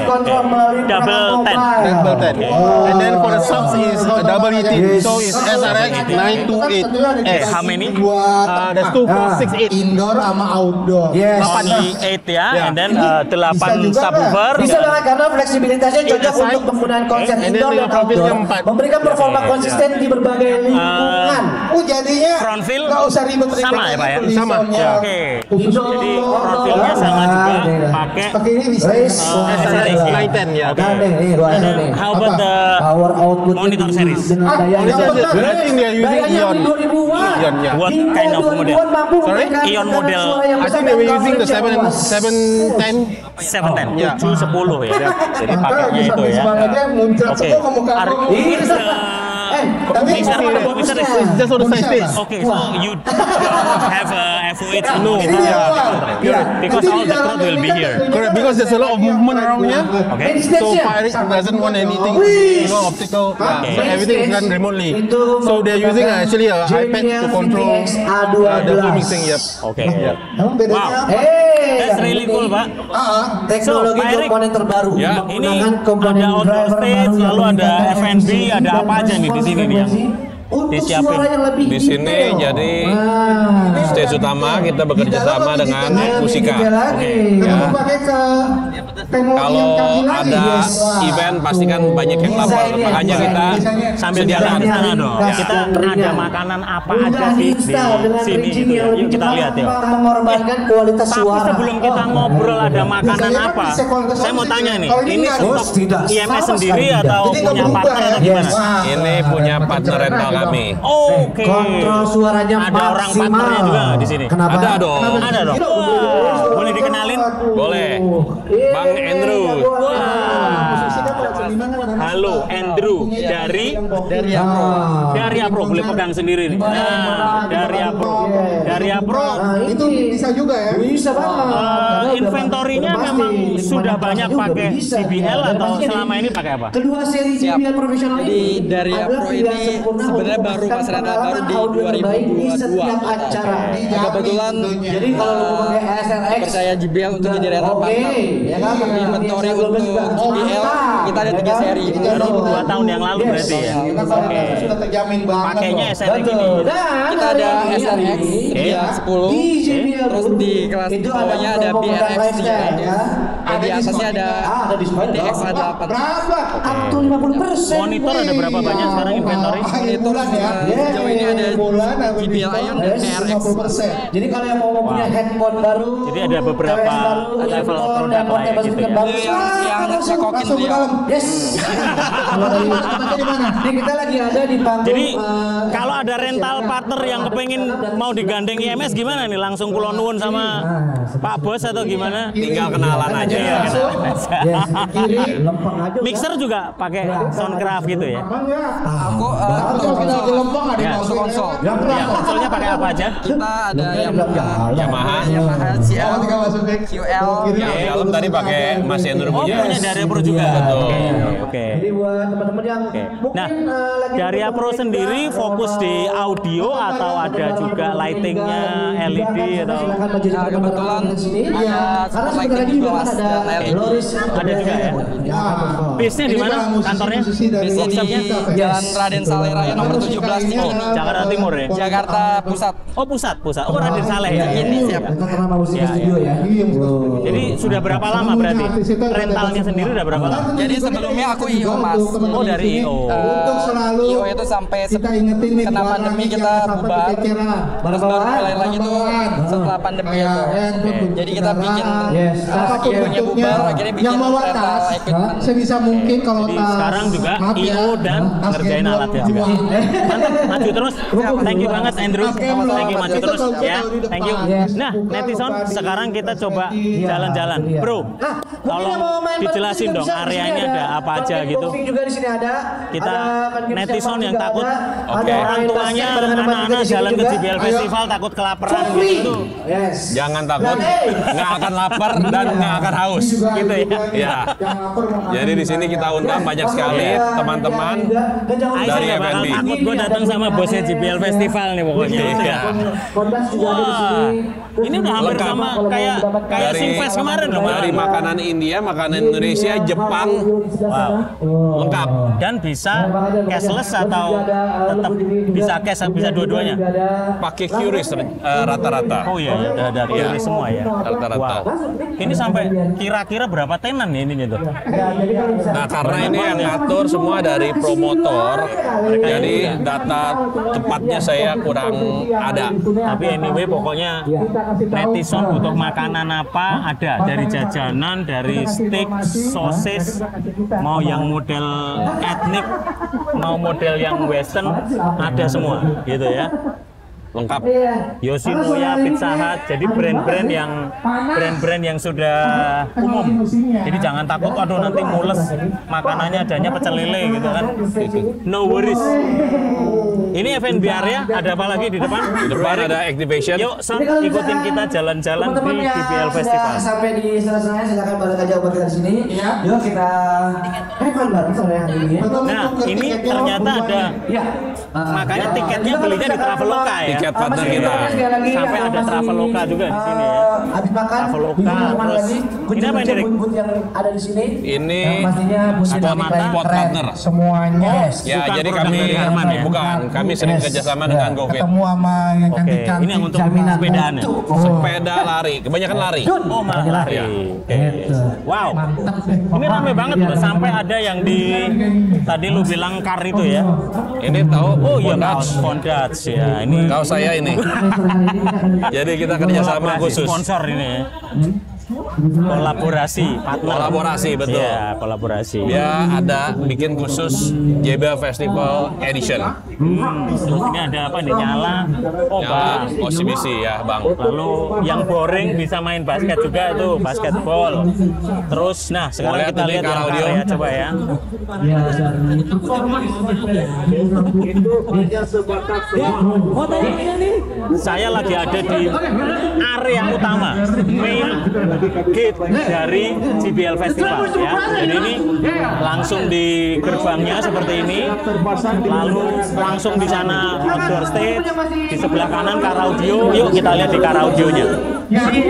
Double 10. Double 10. And then for the subs is double 18, so it's SRX 928S. How many? There's 2, 4, 6, 8. Indoor sama outdoor. Yes. 8, 8 ya, and then 8 juga subwoofer bisa banget karena fleksibilitasnya cocok untuk penggunaan konser indoor dan outdoor, memberikan performa konsisten di berbagai lingkungan. Jadinya nggak usah ribet-ribet sama ya Pak ya, sama ya, oke. Jadi front feel-nya sama juga pakai ini bisa S6L ya. How about the power output monitor series? What kind of model? Ion model. I think they were using the 710 ya. 710 ya. Jadi pakainya itu ya. Oke. Ini tapi just on the side stage. Okay, so you have a FOH no, yeah, because all the crowd will be here. Correct, because there's a lot of movement around here. Okay, so Pirates doesn't want anything, you know, optical. So everything is done remotely. So they're using actually a iPad to control the whole mixing. Yep. Okay. Wow. That's really cool, Pak. Teknologi komponen terbaru. Ini ada outdoor stage, lalu ada F&B, ada apa aja nih di sini nih yang disiapin? Di sini jadi stage utama kita bekerja sama dengan musika. Kalau ada event pastikan banyak yang lapar, makanya kita sambil jalan sana dong. Kita ada makanan apa aja di sini gitu ya. Yuk kita lihat ya. Tapi sebelum kita ngobrol ada makanan apa, saya mau tanya nih, ini stok IMS sendiri atau punya partner atau gimana? Ini punya partner rental kami. Oke. Kontrol suaranya ada orang partnernya juga di sini. Ada dong. Ada dong. Boleh dikenalin? Boleh. Bang Andrew. Halo Andrew dari Dariapro, boleh pegang sendiri nih. Nah, Dariapro itu bisa juga ya. Bisa banget. Inventorinya memang sudah banyak pakai JBL atau selama ini pakai apa? Kedua seri JBL profesional ini Dariapro ini sebenarnya baru Mas Reda baru di 2022. Kebetulan jadi kalau pakai SRX percaya JBL untuk jadi rental partner. Ya kan inventory untuk JBL kita ada 3 seri. Baru 2 tahun yang lalu berarti ya. Oke. Sudah terjamin banget. Pakainya SRX ini. Kita ada SRX 10. Terus di kelas bawahnya ada BRX ya. Di atasnya ada VTX ada 4. Berapa? Atau 50%. Monitor ada berapa banyak sekarang inventory? Monitor ya. Jauh ini ada JBL Ion dan BRX. Jadi kalau yang mau punya headphone baru, jadi ada beberapa level produk lain gitu ya. Yang kokin dia. Yes. Nih kita lagi ada di panggung. Jadi kalau ada rental partner yang kepengin mau digandeng IMS gimana nih? Langsung kula nuwun sama Pak Bos atau gimana? Tinggal kenalan aja ya. Mixer juga pakai Soundcraft gitu ya. Aku kita lempeng ada konsol. Ya, konsolnya pakai apa aja? Kita ada Yamaha, CL5, Yosua tadi pakai Mas Andrew punya. Oh, punya Dariapro juga. Oke. Jadi buat teman-teman yang mungkin Dariapro sendiri fokus di audio atau ada juga lightingnya LED atau kebetulan ada karena lighting di bawah ada juga ya. Base-nya di mana kantornya? Base-nya di Jalan Raden Saleh Raya nomor 17 Timur, Jakarta Timur ya. Jakarta Pusat. Oh, pusat. Oh, Raden Saleh ya. Ini siap. Jadi sudah berapa lama berarti rentalnya sendiri udah berapa lama? Jadi sebelumnya aku IO Mas. Oh dari IO. Untuk selalu IO itu sampai kita ingetin nih karena pandemi kita bubar. Baru mulai lagi tuh setelah pandemi itu. Jadi kita bikin akhirnya bubar akhirnya bikin yang mewatas sebisa mungkin kalau sekarang juga IO dan ngerjain alatnya juga. Mantap, maju terus. Thank you banget Andrew. Thank you maju terus ya. Thank you. Nah, netizen sekarang kita coba jalan-jalan. Bro, tolong dijelasin dong areanya ada apa aja gitu. Juga di sini ada. Kita netizen yang takut orang tuanya anak-anak jalan ke JBL Festival takut kelaparan gitu. Jangan takut, nggak akan lapar dan nggak akan haus gitu ya. Jadi di sini kita undang banyak sekali teman-teman dari F&B. Takut gue datang sama bosnya JBL Festival nih pokoknya. Kondas juga ada di sini. Ini udah hampir sama kayak Singfest kemarin loh. Dari makanan India, makanan Indonesia, Jepang, wow, lengkap. Dan bisa cashless atau tetap bisa cash, bisa dua-duanya. Pakai QRIS rata-rata. Oh iya, ada QRIS semua ya. Rata-rata. Ini sampai kira-kira berapa tenan nih ini tuh? Nah karena ini yang ngatur semua dari promotor, jadi data tepatnya saya kurang ada. Tapi anyway pokoknya netizen butuh makanan apa ada, dari jajanan, dari steak, sosis, mau yang model etnik, mau model yang western, ada semua gitu ya. Lengkap. Yoshinoya, Pizza Hut, jadi brand-brand yang sudah umum. Jadi jangan takut, aduh nanti mules makanannya adanya pecel lele gitu kan. No worries. Ini F&B area, ada apa lagi di depan? Di depan ada activation. Yuk, Sam, ikutin kita jalan-jalan di JBL Festival. Sampai di selesai, silakan balik aja buat kita di sini. Yuk kita makan bareng sore hari ini. Nah, ini ternyata ada, makanya tiketnya belinya di Traveloka ya. Partner kita. Sampai ada Traveloka juga di sini ya. Habis makan, Traveloka terus ini apa yang ada di sini? Ini spot partner semuanya. Ya, jadi kami Harman ya. Bukan, kami sering kerjasama dengan GoFit. Ketemu sama yang cantik-cantik. Ini yang untuk sepedaan ya. Sepeda lari, kebanyakan lari. Oh, malah lari. Wow. Ini ramai banget loh, sampai ada yang di tadi lu bilang kar itu ya. Ini tahu? Oh iya, Fondage ya. Ini kau saya ini. Jadi kita kerjasama khusus. Sponsor ini ya. Kolaborasi, kolaborasi betul. Ya, kolaborasi. Dia ada bikin khusus JBL Festival Edition. Ini ada apa nih? Nyala, obat, OCBC ya, Bang. Lalu yang boring bisa main basket juga tuh, basketball. Terus nah, sekarang kita lihat yang audio ya, coba ya. Saya lagi ada di area utama, main gate dari JBL Festival ya. Jadi ini langsung di gerbangnya seperti ini, lalu langsung di sana outdoor stage, di sebelah kanan car audio. Yuk kita lihat di car audionya. Jadi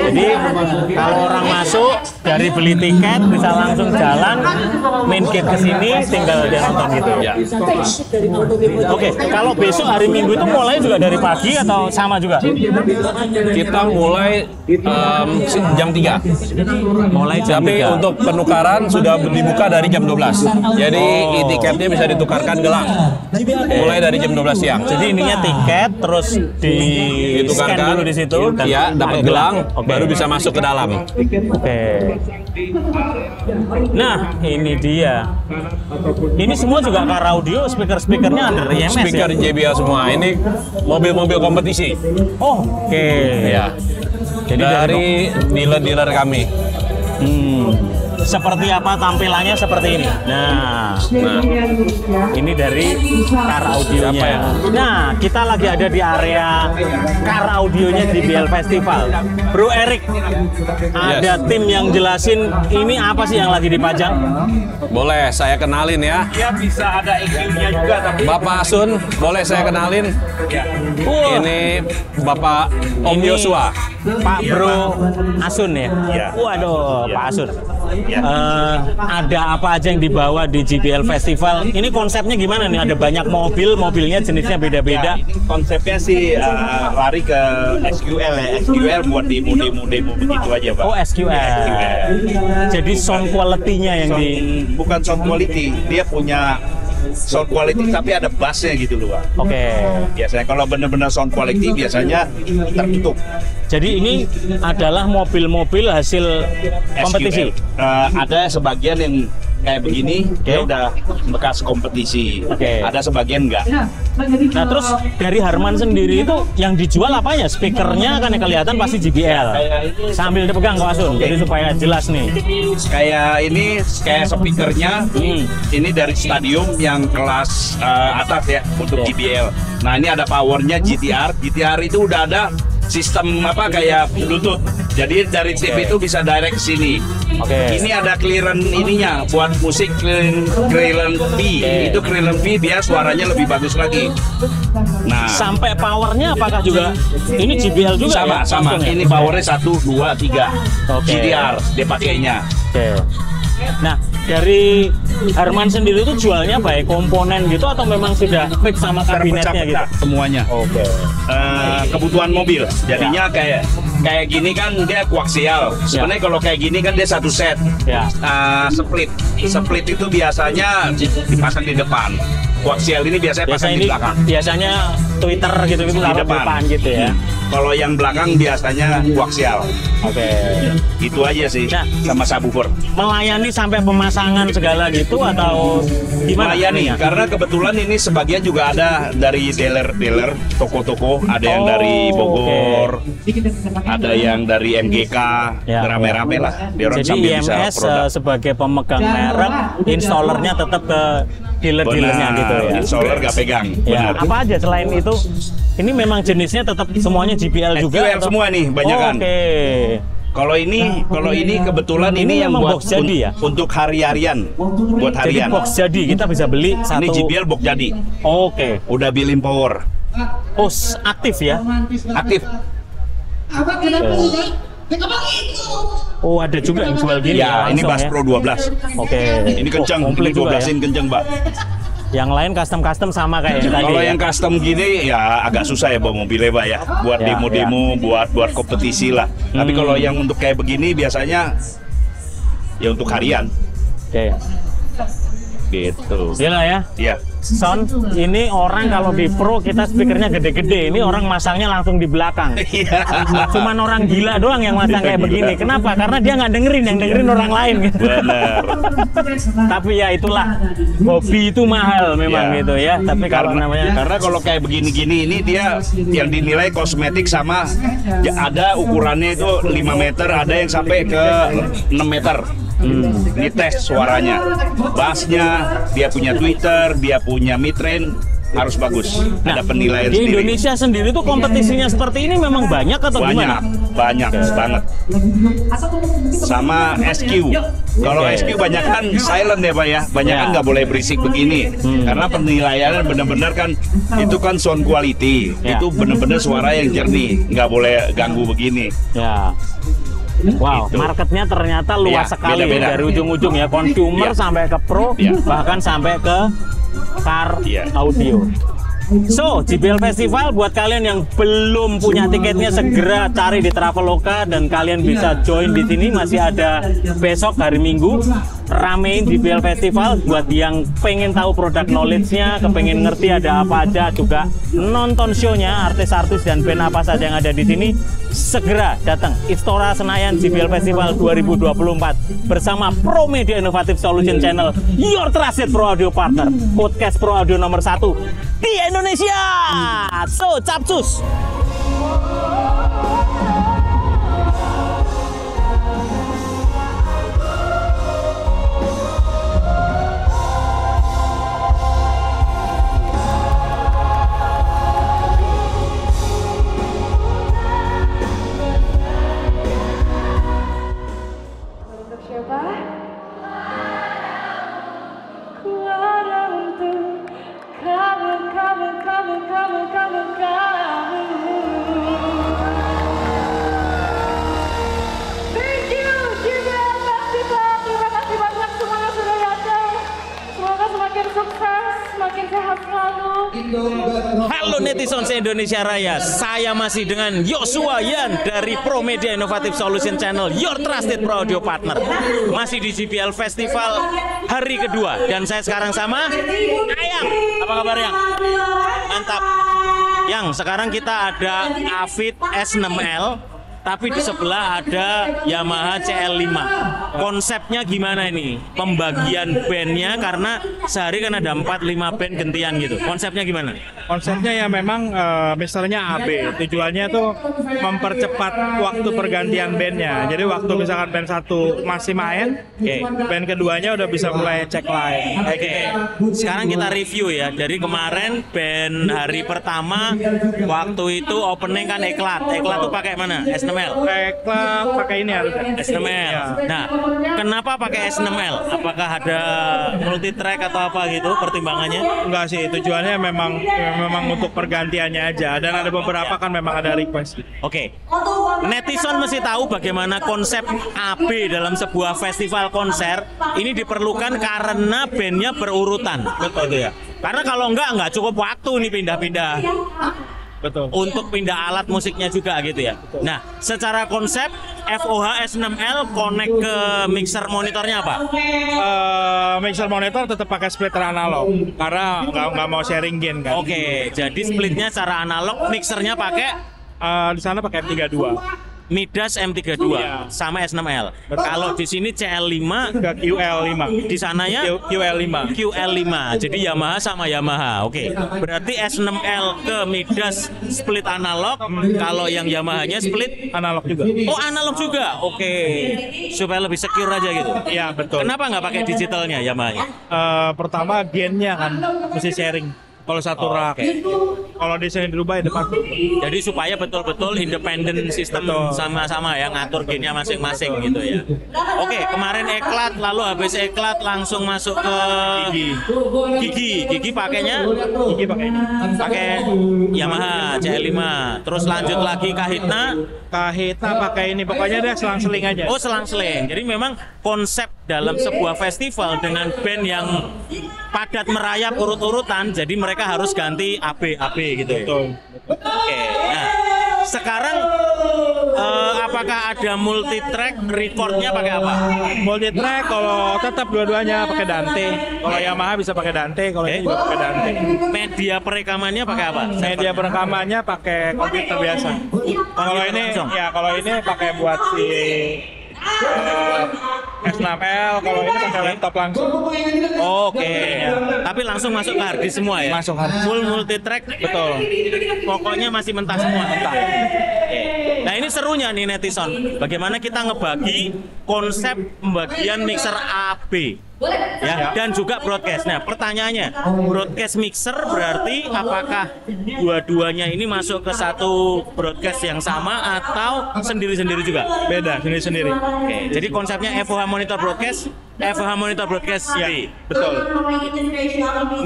kalau orang masuk dari beli tiket bisa langsung jalan main gate ke sini, tinggal dia nonton gitu ya. Oke, kalau besok hari Minggu itu mulai juga dari pagi atau sama juga? Kita mulai jam 3. Mulai jam 3. Tapi untuk penukaran sudah dibuka dari jam 12. Jadi tiketnya bisa ditukarkan gelang. Mulai dari jam 12 siang. Jadi ininya tiket terus ditukarkan dulu di situ dan ya, dapat gelang baru bisa masuk ke dalam. Oke. Nah, ini dia. Ini semua juga car audio, speaker-speakernya under IMS. Speaker ya? JBL semua. Ini mobil-mobil kompetisi. Oh, oke. Ya. Jadi dari dealer-dealer kami. Seperti apa tampilannya seperti ini. Nah, ini dari car audionya. Nah, kita lagi ada di area car audionya di JBL Festival. Bro Eric, ada tim yang jelasin ini apa sih yang lagi dipajang? Boleh saya kenalin ya? Iya, bisa ada EQ-nya juga. Tapi Bapak Sun, boleh saya kenalin? Ini Bapak Om Yosua. Pak Bro Asun ya? Waduh, Pak Asun. Ada apa aja yang dibawa di JBL Festival? Ini konsepnya gimana nih? Ada banyak mobil, mobilnya jenisnya beda-beda. Konsepnya sih lari ke SQL ya. SQL buat di demo-demo begitu aja, Pak. Oh, SQL. Ya, SQL. Jadi sound quality-nya yang bukan sound quality, dia punya sound quality tapi ada bassnya gitu loh. Oke. Biasanya kalau benar-benar sound quality biasanya tertutup. Jadi ini adalah mobil-mobil hasil kompetisi. Ada sebagian yang kayak begini, dia udah bekas kompetisi. Ada sebagian enggak. Nah terus dari Harman sendiri itu yang dijual apanya? Speakernya kan yang kelihatan pasti JBL. Sambil dipegang Pak Asun, jadi supaya jelas nih. Kayak ini, kayak speakernya, ini dari stadium yang kelas atas ya untuk JBL. Nah ini ada powernya GTR. GTR itu udah ada sistem apa kayak Bluetooth. Jadi dari TV itu bisa direct ke sini. Ini ada clearance ininya buat musik, clearance B. Itu clearance B biar suaranya lebih bagus lagi. Nah, sampai powernya apakah juga ini JBL juga? Sama, ya? Sama. Ini powernya 1, 2, 3 GDR dipakainya. Nah, dari Harman sendiri itu jualnya baik komponen gitu atau memang sudah fix sama kabinetnya gitu? Semuanya. Kebutuhan mobil. Jadinya kayak gini kan dia koaksial. Sebenarnya kalau kayak gini kan dia satu set. Split. Split itu biasanya dipasang di depan. Koaksial ini biasanya pasang di belakang. Biasanya Twitter gitu-gitu di depan gitu ya. Kalau yang belakang biasanya koaksial. Itu aja sih, nah, sama subwoofer. Melayani sampai pemasangan segala gitu atau gimana? Melayani, karena kebetulan ini sebagian juga ada dari dealer-dealer, toko-toko. Ada yang dari Bogor, ada yang dari MGK, rame-rame lah. Jadi IMS sebagai pemegang merek, installernya tetap ke dealer-dealernya gitu ya? Installer gak pegang, benar. Apa aja selain itu? Ini memang jenisnya tetap semuanya JBL juga? JBL semua nih, banyak kan. Kalau ini, kebetulan ini yang buat box jadi ya? Untuk hari-harian, buat harian. Jadi box jadi, kita bisa beli satu. Ini JBL box jadi. Udah billing power. Oh, aktif ya? Aktif. Oh, ada juga yang jual gini ya? Ini Bass Pro 12. Ini kencang, ini 12-in kencang, Mbak. Yang lain custom-custom sama kayak tadi. Kalau yang custom gini ya agak susah ya bawa mobilnya, Pak ya. Buat demo-demo, buat kompetisi lah. Tapi kalau yang untuk kayak begini biasanya ya untuk harian. Gitu. Gila ya? Iya. Sound, ini orang kalau di Pro kita speakernya gede-gede, ini orang masangnya langsung di belakang. Cuman orang gila doang yang masang kayak begini. Kenapa? Karena dia nggak dengerin, yang dengerin orang lain. Benar. Tapi ya itulah, hobi itu mahal memang gitu ya. Tapi kalau namanya, karena kalau kayak begini-gini ini dia yang dinilai kosmetik sama ada ukurannya itu 5 meter, ada yang sampai ke 6 meter. Ini tes suaranya, bassnya, dia punya Twitter, dia punya mitrain harus bagus. Nah, ada penilaian di sendiri. Indonesia sendiri tuh kompetisinya seperti ini memang banyak atau gimana? Banyak banget. Sama SQ. Kalau SQ banyak kan silent ya, Pak ya. Banyak kan nggak boleh berisik begini. Karena penilaiannya benar-benar kan itu kan sound quality. Itu benar-benar suara yang jernih, nggak boleh ganggu begini. Wow, gitu. Marketnya ternyata luas sekali beda-beda. Dari ujung-ujung ya, consumer sampai ke pro, bahkan sampai ke car audio. So, JBL Festival buat kalian yang belum punya tiketnya segera cari di Traveloka dan kalian bisa join di sini. Masih ada besok hari Minggu, ramein JBL Festival buat yang pengen tahu produk knowledge-nya, kepengen ngerti ada apa aja, juga nonton show-nya, artis-artis dan band apa saja yang ada di sini. Segera datang Istora Senayan JBL Festival 2024 bersama Promedia Innovative Solution Channel, your trusted Pro Audio Partner, podcast Pro Audio nomor 1 di Indonesia. So, capcus. Halo netizen se-Indonesia Raya, saya masih dengan Yosua Yan dari Promedia Innovative Solution Channel, your trusted Pro Audio Partner. Masih di JBL Festival hari kedua dan saya sekarang sama Ayang. Apa kabar Yang? Mantap. Yang sekarang kita ada Avid S6L, tapi di sebelah ada Yamaha CL5. Konsepnya gimana ini? Pembagian bandnya, karena sehari kan ada 4-5 band gantian gitu. Konsepnya gimana? Konsepnya ya memang misalnya AB, tujuannya tuh mempercepat waktu pergantian bandnya. Jadi waktu misalkan band 1 masih main, band keduanya udah bisa mulai cek line. Sekarang kita review ya. Dari kemarin band hari pertama, waktu itu opening kan Eklat. Eklat tuh pakai mana? S6 S6L? Eklat pakai ini harusnya S6L. Nah, kenapa pakai S6L? Apakah ada multi track atau apa gitu pertimbangannya? Enggak sih, tujuannya memang untuk pergantiannya aja. Dan ada beberapa kan memang ada request. Oke. Netizen mesti tahu bagaimana konsep AB dalam sebuah festival konser. Ini diperlukan karena bandnya berurutan. Betul itu ya. Karena kalau nggak cukup waktu nih pindah-pindah. Betul. Untuk pindah alat musiknya juga gitu ya. Betul. Nah, secara konsep FOH S6L connect ke mixer monitornya apa? Mixer monitor tetap pakai splitter analog karena nggak mau sharing gain kan. Oke, jadi splitnya secara analog, mixernya pakai di sana pakai M32. Midas M32 ya, sama S6L. Betul. Kalau di sini CL5 ke QL5. Di sananya QL5. Jadi Yamaha sama Yamaha. Oke. Berarti S6L ke Midas split analog, kalau yang Yamahanya split analog juga. Oh, analog juga. Oke. Supaya lebih secure aja gitu. Iya, betul. Kenapa nggak pakai digitalnya Yamahanya? Pertama gainnya kan mesti sharing. Kalau satu rak, kalau desain dirubah ya depan. Jadi supaya betul-betul independen sistem sama-sama yang ngatur gainnya masing-masing gitu ya. Oke, kemarin Eklat, lalu habis Eklat langsung masuk ke Gigi pakainya? Gigi pakai Yamaha CL5. Terus lanjut lagi Kahitna pakai ini, pokoknya deh selang-seling aja. Oh, selang-seling. Jadi memang konsep dalam sebuah festival dengan band yang padat merayap urut-urutan, jadi mereka harus ganti AB gitu. Betul. Oke. Nah, sekarang apakah ada multi track, recordnya pakai apa? Multi track kalau tetap dua-duanya pakai Dante. Kalau Yamaha bisa pakai Dante, kalau ini juga pakai Dante. Media perekamannya pakai apa? Media perekamannya pakai komputer biasa. Kalau ini ya, kalau ini pakai buat si S6L, kalau ini pakai laptop langsung. Oke. Tapi langsung masuk ke hard disk semua ya? Masuk hard disk. Full multi track. Betul. Pokoknya masih mentah semua. Oke. Nah, ini serunya nih netizen. Bagaimana kita ngebagi konsep pembagian mixer AB ya, dan juga broadcast. Nah, pertanyaannya, broadcast mixer berarti apakah dua-duanya ini masuk ke satu broadcast yang sama atau sendiri-sendiri juga? Beda, sendiri-sendiri. Oke, jadi konsepnya FOH monitor broadcast, FOH monitor broadcast ya, B. Betul.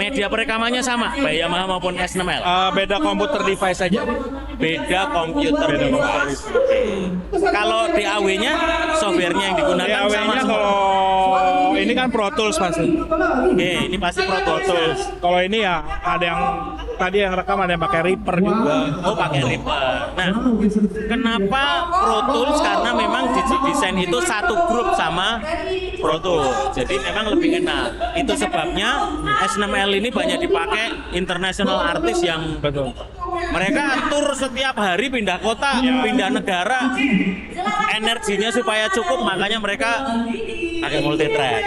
Media perekamannya sama, baik Yamaha maupun S6L. Beda komputer device aja. Beda komputer device. Kalau DAW-nya, softwarenya yang digunakan sama semua. Ini kan Pro Tools pasti. Oke, ini pasti Pro Tools. Kalau ini ya ada yang tadi yang rekam, ada yang pakai Reaper juga. Oh, pakai Reaper. Nah, kenapa Pro Tools? Karena memang Digi Design itu satu grup sama Pro Tools. Jadi memang lebih enak. Itu sebabnya S6L ini banyak dipakai international artis yang betul. Mereka tur setiap hari, pindah kota, pindah negara. Energinya supaya cukup, makanya mereka pakai multi track.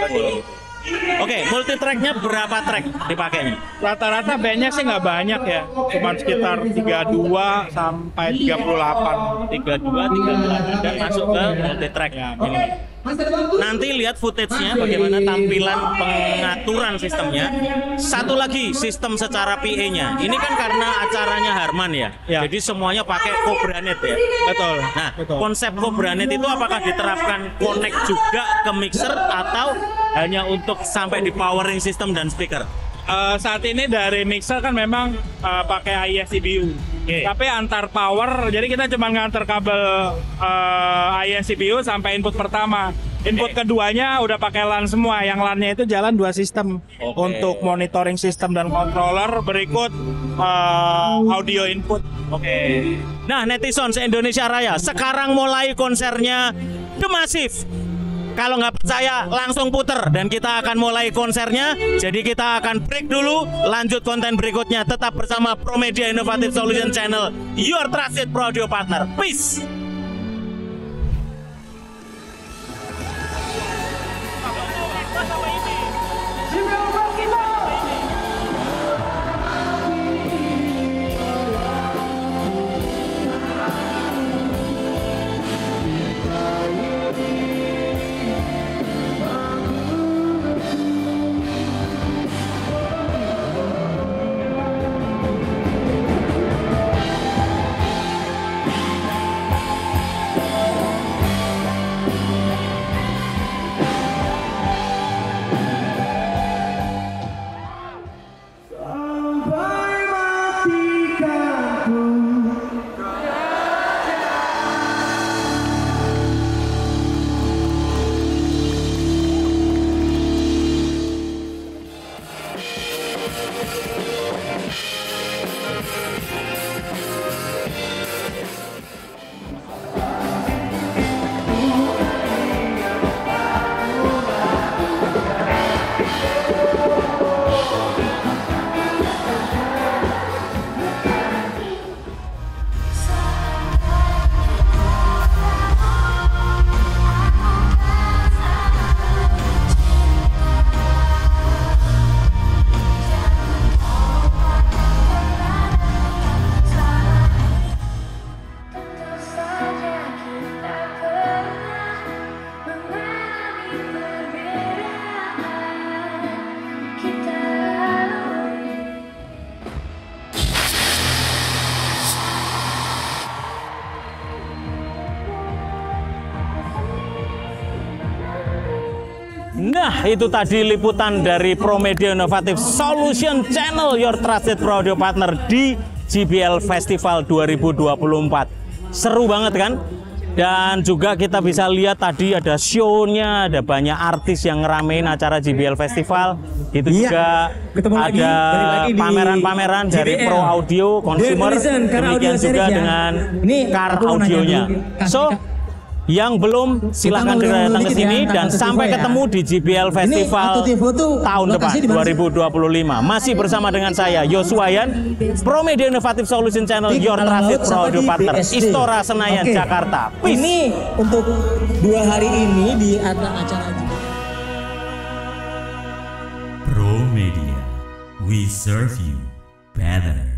Oke, multi tracknya berapa track dipakainya? Rata-rata bandnya sih nggak banyak ya, cuma sekitar 32 sampai 38. 32, 38 dan masuk ke multi track ini. Nanti lihat footage-nya bagaimana tampilan pengaturan sistemnya. Satu lagi sistem secara PA-nya. Ini kan karena acaranya Harman ya, jadi semuanya pakai Cobranet ya. Betul. Nah, konsep Cobranet itu apakah diterapkan connect juga ke mixer atau hanya untuk sampai di powering system dan speaker? Saat ini dari mixer kan memang pakai AES/EBU. Tapi antar power, jadi kita cuma ngantar kabel AES/EBU sampai input pertama. Input keduanya udah pakai LAN semua. Yang LAN-nya itu jalan dua sistem, untuk monitoring sistem dan controller. Berikut audio input. Nah, netizen se-Indonesia Raya, sekarang mulai konsernya The Massive. Kalau nggak percaya langsung puter dan kita akan mulai konsernya. Jadi kita akan break dulu, lanjut konten berikutnya. Tetap bersama Promedia Innovative Solution Channel, your trusted Proaudio partner. Peace. Nah, itu tadi liputan dari Promedia Innovative Solution Channel, your trusted pro audio partner di JBL Festival 2024. Seru banget kan? Dan juga kita bisa lihat tadi ada show-nya, ada banyak artis yang ngeramein acara JBL Festival. Itu iya, juga ada pameran-pameran dari Pro Audio, Consumer, demikian juga dengan car audionya. So, yang belum silahkan datang ke sini dan sampai ketemu di JBL Festival tahun depan 2025. Masih bersama dengan saya Yosua Yan, Promedia Innovative Solution Channel, your trusted pro audio partner, Istora Senayan, Jakarta. Ini untuk 2 hari ini di acara Promedia, we serve you better.